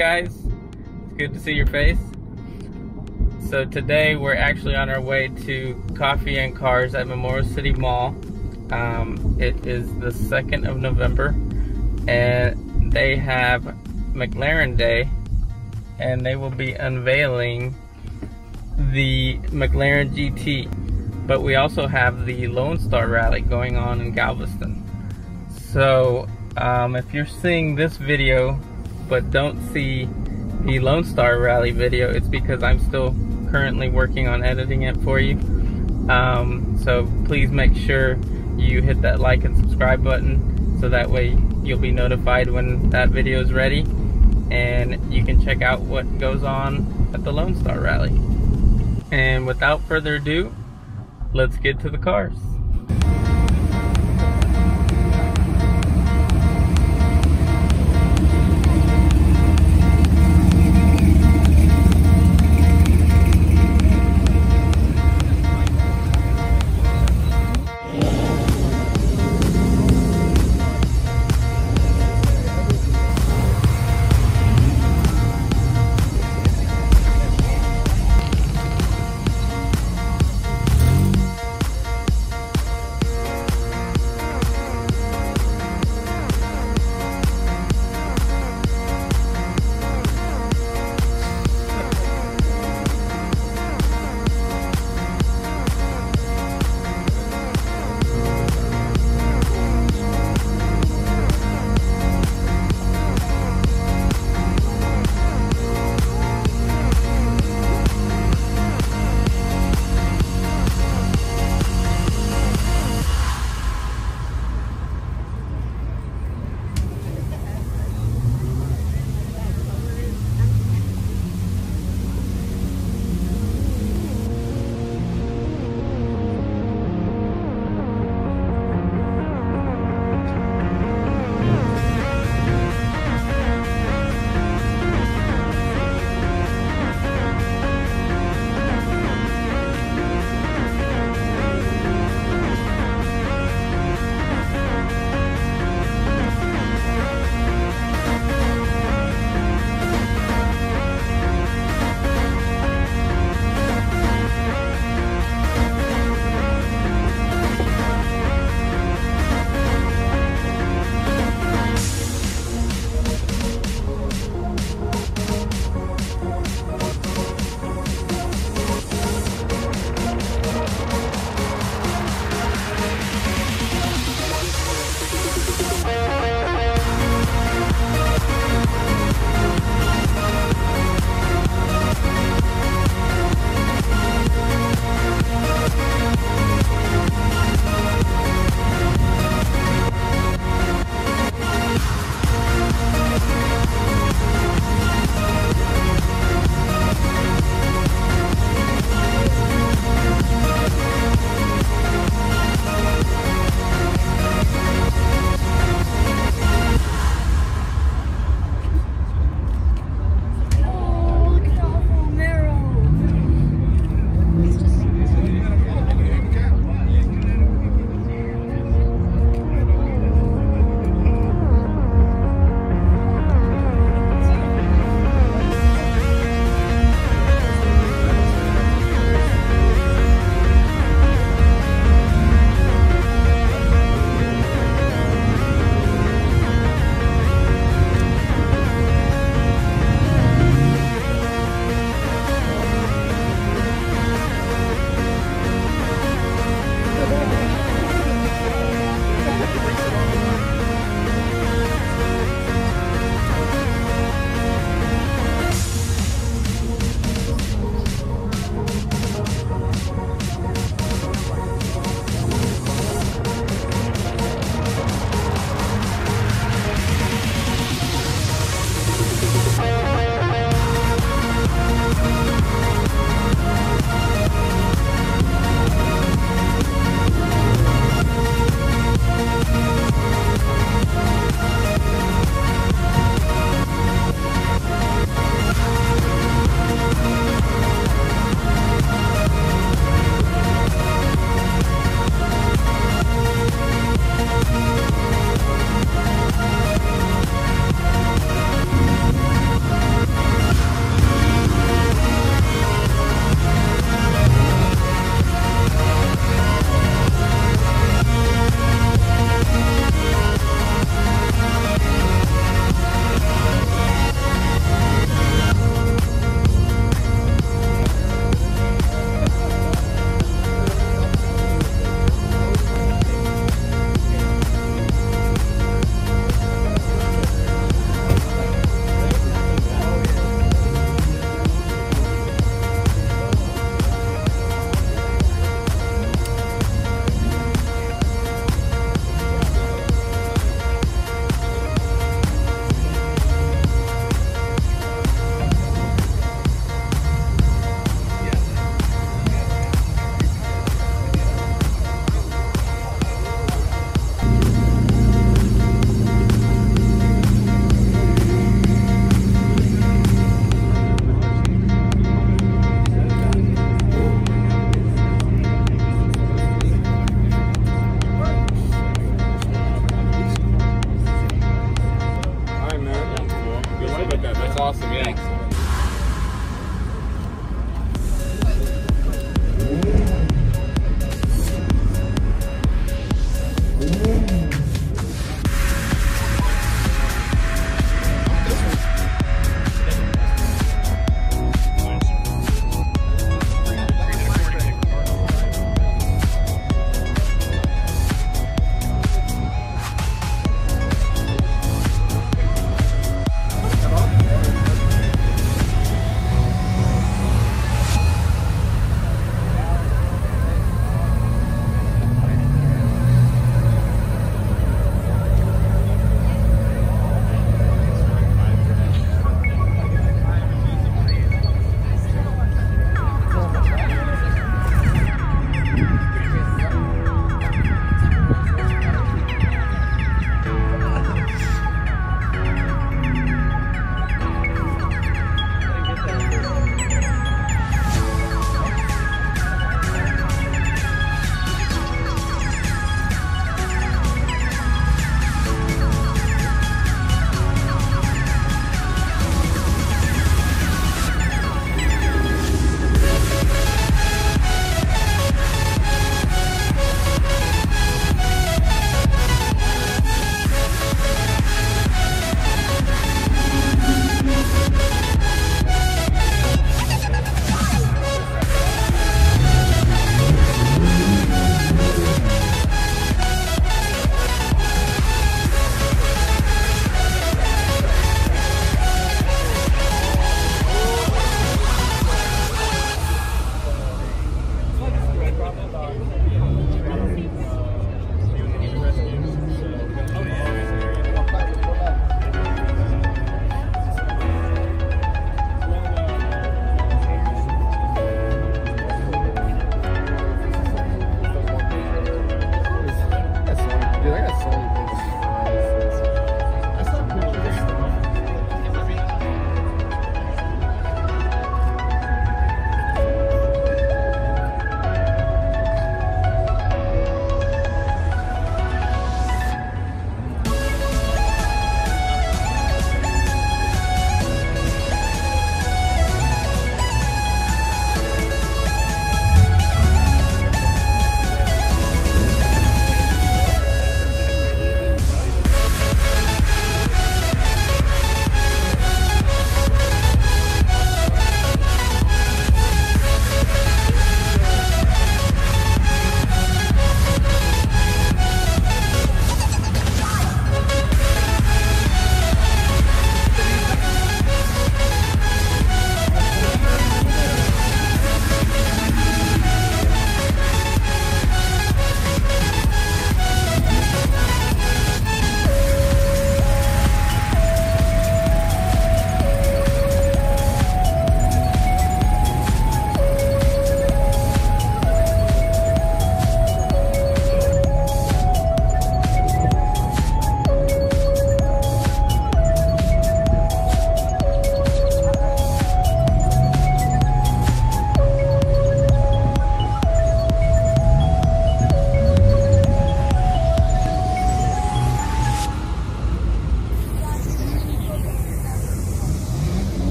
guys. It's good to see your face. So today we're actually on our way to Coffee and Cars at Memorial City Mall. It is the 2nd of November and they have McLaren Day, and they will be unveiling the McLaren GT. But we also have the Lone Star Rally going on in Galveston. So if you're seeing this video but don't see the Lone Star Rally video, it's because I'm still currently working on editing it for you. So please make sure you hit that like and subscribe button so that way you'll be notified when that video is ready and you can check out what goes on at the Lone Star Rally. And without further ado, let's get to the cars.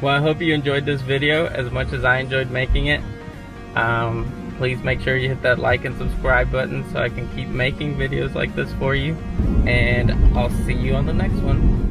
Well, I hope you enjoyed this video as much as I enjoyed making it. Please make sure you hit that like and subscribe button so I can keep making videos like this for you. And I'll see you on the next one.